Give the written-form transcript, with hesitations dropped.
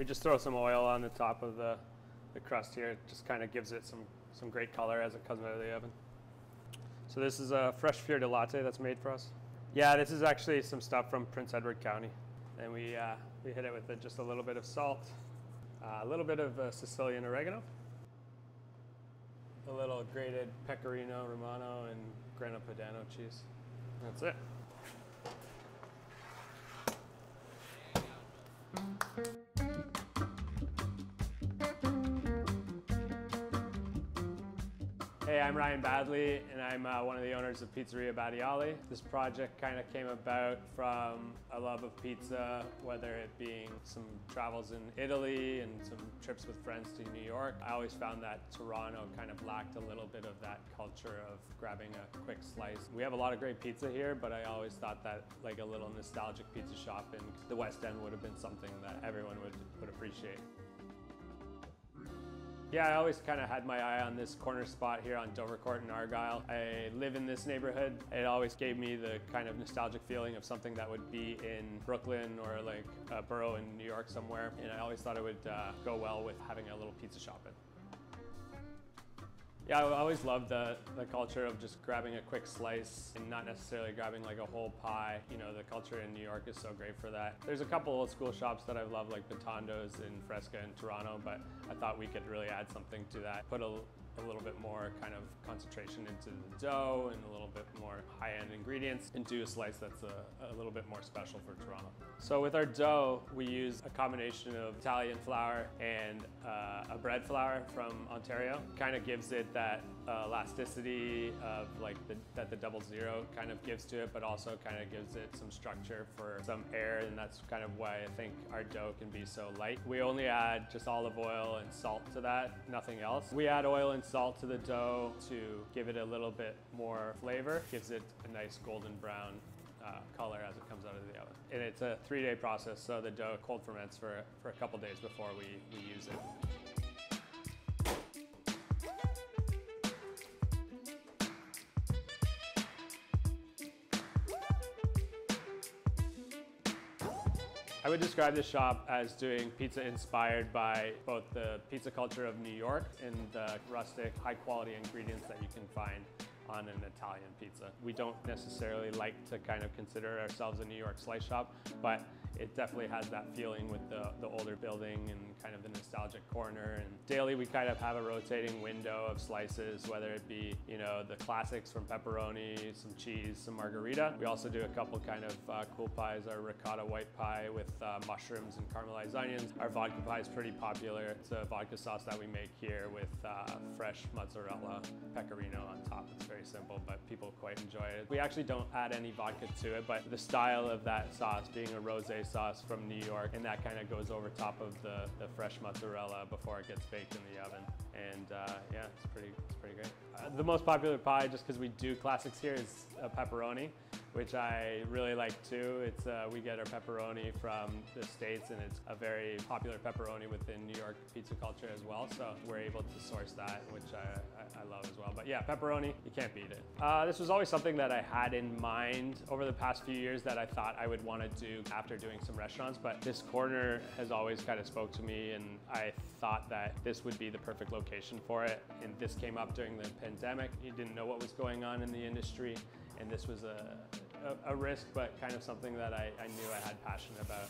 We just throw some oil on the top of the crust here. It just kind of gives it some great color as it comes out of the oven. So this is a fresh fiore di latte that's made for us. Yeah, this is actually some stuff from Prince Edward County. And we hit it with just a little bit of salt, a little bit of Sicilian oregano, a little grated Pecorino Romano and Grano Padano cheese. That's it. Hey, I'm Ryan Baddeley, and I'm one of the owners of Pizzeria Badiali. This project kind of came about from a love of pizza, whether it being some travels in Italy and some trips with friends to New York. I always found that Toronto kind of lacked a little bit of that culture of grabbing a quick slice. We have a lot of great pizza here, but I always thought that like a little nostalgic pizza shop in the West End would have been something that everyone would appreciate. Yeah, I always kind of had my eye on this corner spot here on Dovercourt and Argyle. I live in this neighborhood. It always gave me the kind of nostalgic feeling of something that would be in Brooklyn or like a borough in New York somewhere. And I always thought it would go well with having a little pizza shop in. Yeah, I always loved the culture of just grabbing a quick slice and not necessarily grabbing like a whole pie. You know, the culture in New York is so great for that. There's a couple old school shops that I love, like Bitondo's and Fresca in Toronto, but I thought we could really add something to that. Put a little bit more kind of concentration into the dough and a little bit more high-end ingredients into a slice that's a little bit more special for Toronto. So with our dough, we use a combination of Italian flour and a bread flour from Ontario. Kind of gives it that elasticity of like that the 00 kind of gives to it, but also kind of gives it some structure for some air, and that's kind of why I think our dough can be so light. We only add just olive oil and salt to that, nothing else. We add oil and salt to the dough to give it a little bit more flavor. Gives it a nice golden brown color as it comes out of the oven. And it's a 3-day process, so the dough cold ferments for a couple days before we use it. I would describe this shop as doing pizza inspired by both the pizza culture of New York and the rustic, high-quality ingredients that you can find on an Italian pizza. We don't necessarily like to kind of consider ourselves a New York slice shop, but it definitely has that feeling with the older building and kind of the nostalgic corner. And daily we kind of have a rotating window of slices, whether it be, you know, the classics from pepperoni, some cheese, some margarita. We also do a couple kind of cool pies, our ricotta white pie with mushrooms and caramelized onions. Our vodka pie is pretty popular. It's a vodka sauce that we make here with fresh mozzarella, pecorino on top. It's very simple, but people quite enjoy it. We actually don't add any vodka to it, but the style of that sauce being a rosé sauce from New York, and that kind of goes over top of the fresh mozzarella before it gets baked in the oven. And yeah, it's pretty great. The most popular pie, just because we do classics here, is pepperoni, which I really like too. It's we get our pepperoni from the States, and it's a very popular pepperoni within New York pizza culture as well, so we're able to source that, which I love as well. But yeah, pepperoni, you can't beat it. This was always something that I had in mind over the past few years that I thought I would want to do after doing some restaurants, but this corner has always kind of spoke to me, and I thought that this would be the perfect location for it. And this came up during the pandemic. You didn't know what was going on in the industry, and this was a risk, but kind of something that I knew I had passion about.